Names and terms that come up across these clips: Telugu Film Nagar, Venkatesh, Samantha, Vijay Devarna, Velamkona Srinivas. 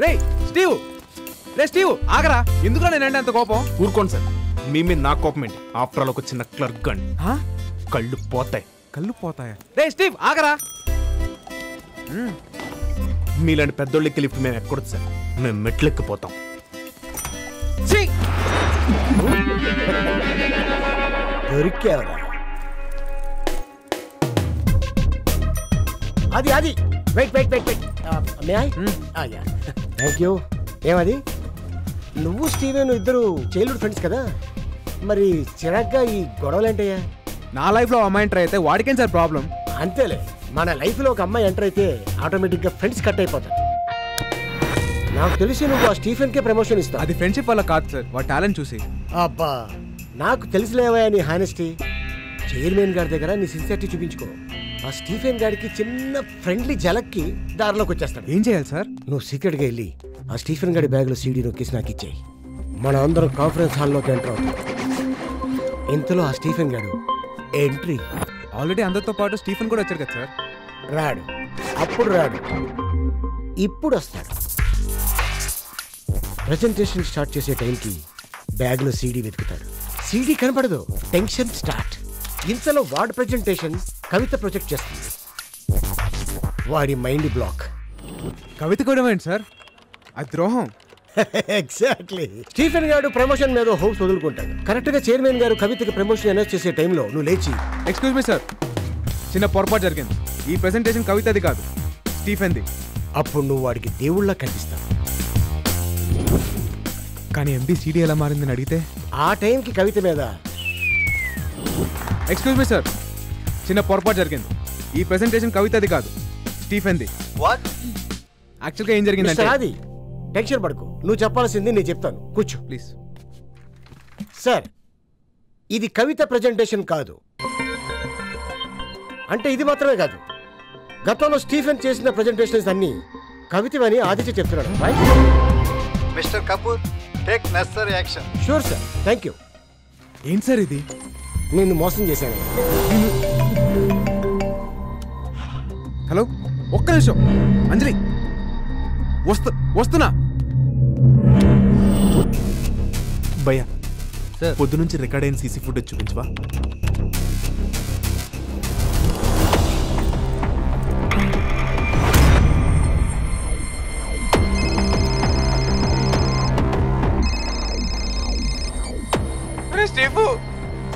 Hey, Steve! Hey, Steve! Agara, why are you so coping? Urkon, sir. I'm not coping. After all, I'm a clerk gun. Huh? Kallu potay. Kallu potay. Hey, Steve! Agara! Milan pedolli lift me ekkodu sir. Me metlekku potam. See! Dorikavara. Adi. Wait. May I? Ah, yeah. Thank you. Emadi? Nuvu Steven iddaru childhood friends kada? Mari chirakka ee godavala ante ya? Na life lo amma enter ayithe vaadiken sir problem. Antele. మన లైఫ్లో ఒక అమ్మాయి enter అయితే ఆటోమేటిక్గా friends cut అయిపోతారు. నాకు తెలిసి నువ్వు ఆ స్టీఫెన్కే ప్రమోషన్ ఇస్తావు. అది ఫ్రెండ్షిప్ వల్ల కాదు సార్, వాడి టాలెంట్ చూసి. అబ్బా నాకు తెలిసిలేవా నీ హానెస్టీ. చైర్మన్ గారి దగ్గర నీ సిన్సియారిటీ చూపించుకో. ఆ స్టీఫెన్ గారికి చిన్న ఫ్రెండ్లీ జలక్కి దారిలోకి వచ్చేస్తాడు. ఏం చేయాలి సార్? నువ్వు సీక్రెట్గా వెళ్ళి ఆ స్టీఫెన్ గారి బ్యాగ్లో సీడీ నొక్కేసి నాకు ఇచ్చేయి. మన అందరం కాన్ఫరెన్స్ హాల్లోకి ఎంటర్ అవుతాం. ఇంతలో ఆ స్టీఫెన్ గారు ఎంట్రీ. ఆల్రెడీ అందరితో పాటు స్టీఫెన్ కూడా వచ్చారు కదా సార్. అప్పుడు రాడు ఇప్పుడు వస్తాడు. ప్రెజెంటేషన్ స్టార్ట్ చేసే టైంకి బ్యాగ్లో సీడీ వెతుకుతాడు. సీడీ కనపడదు, టెన్షన్ స్టార్ట్. ఇంతలో వార్డ్ ప్రెజెంటేషన్ కవిత ప్రొజెక్ట్ చేస్తుంది. వాడి మైండ్ బ్లాక్. కవిత కూడా ఏంటి సార్ ఆ ద్రోహం? ఎగ్జాక్ట్లీ. స్టీఫెన్ గారు ప్రమోషన్ మీద హోప్స్ వదులుకుంటాడు. కరెక్ట్గా చైర్మన్ గారు కవితకి ప్రమోషన్ అనౌన్స్ చేసే టైంలో నువ్వు లేచి, ఎక్స్క్యూజ్ మీ సార్, చిన్న పొరపాటు జరిగింది, ఈ ప్రెజెంటేషన్ కవితది కాదు స్టీఫెన్ది. అప్పుడు నువ్వు వాడికి దేవుళ్ళ కనిపిస్తావు. కానీ ఎండి సీడీ ఎలా మారిందని అడిగితే ఆ టైంకి కవిత మీద, ఎక్స్క్యూజ్ మీ సార్, చిన్న పొరపాటు జరిగింది, ఈ ప్రెజెంటేషన్ కవితది కాదు స్టీఫెన్ది. యాక్చువల్గా ఏం జరిగిందంటే, అది టెన్షన్ పడుకో, నువ్వు చెప్పాల్సింది నేను చెప్తాను, కూర్చో ప్లీజ్. సార్, ఇది కవిత ప్రెజెంటేషన్ కాదు. అంటే ఇది మాత్రమే కాదు, గతంలో స్టీఫెన్ చేసిన ప్రెజెంటేషన్స్ అన్ని కవితవని ఆదిత్య చెప్తున్నాడు. Mister Kapoor, take necessary action. Sure sir, thank you. ఏం సార్ ఇది? నేను మోసం చేశాను. హలో, ఒక్క నిమిషం అంజలి, వస్తున్నా. భయ్యా సార్, పొద్దు నుంచి రికార్డ్ అయిన సీసీ ఫుటేజ్ చూపించవా?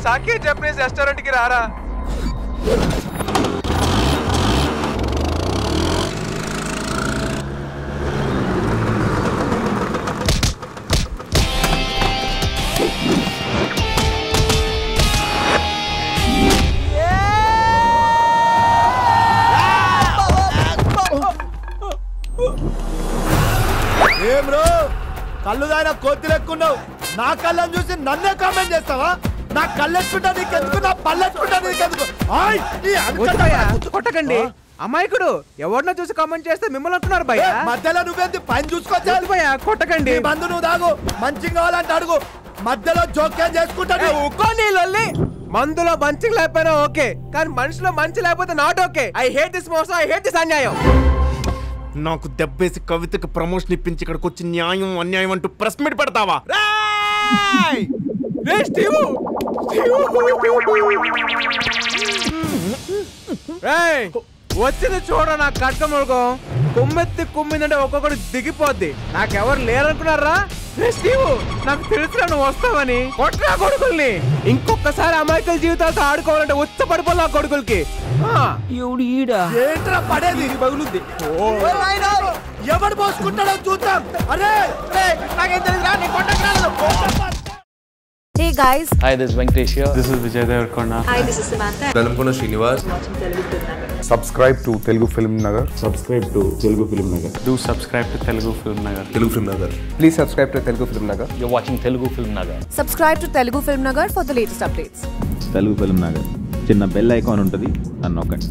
సాకే జపనీస్ రెస్టారెంట్ కి రారా. ఏం రో, కళ్ళు దాయిన కోతి లెక్కున్నావు. నా కళ్ళని చూసి నన్నే కామెంట్ చేస్తావా? నా కళ్ళెట్టుకుంటా నీకెందుకు, నా పల్లెట్టుకుంటా నీకెందుకు? కొట్టకండి అమాయకుడు, ఎవరినో చూసి కామెంట్ చేస్తే మిమ్మల్ని అంటున్నారు భయ్యా. మధ్యలో నువ్వేంది పని చూసుకోవచ్చు భయ్యా, కొట్టకండి. మందు నువ్వు తాగు, మంచి కావాలంటే అడుగు, మధ్యలో జోక్యం చేసుకుంటాను. ఒక్కో నీళ్ళొల్లి, మందులో మంచి లేకపోయినా ఓకే, కానీ మనిషిలో మంచి లేకపోతే not okay. I hate this మోసం, ఐ హేట్ దిస్ అన్యాయం. నాకు దెబ్బేసి కవితకు ప్రమోషన్ ఇప్పించి ఇక్కడికి వచ్చి న్యాయం అన్యాయం అంటూ ప్రెస్ మీట్ పెడతావా? వచ్చింది చూడ, నా కట్ట ముడుకో కుమ్మెత్తి కుమ్మిందంటే ఒక్కొక్కటి దిగిపోద్ది. నాకెవరు లేరనుకున్నారా? నాకు తెలుసురా నువ్వు వస్తావని. కొట్టినా కొడుకుల్ని, ఇంకొకసారి అమాయకుల జీవితాలతో ఆడుకోవాలంటే ఉచ్చ పడిపోలే కొడుకులకి. ఎవడు పోసుకుంటాడో చూద్దాం. అరే నాకేం తెలియదు. Hey guys. Hi, this is Venkatesh here. This is Vijay Devarna. Hi, this is Samantha. Velamkona Srinivas. Watching Telugu Film Nagar. Subscribe to Telugu Film Nagar. Subscribe to Telugu Film Nagar. Do subscribe to Telugu Film Nagar. Telugu Film Nagar. Please subscribe to Telugu Film Nagar. You're watching Telugu Film Nagar. Subscribe to Telugu Film Nagar for the latest updates. Telugu Film Nagar. Chinna bell icon untadi, annokandi.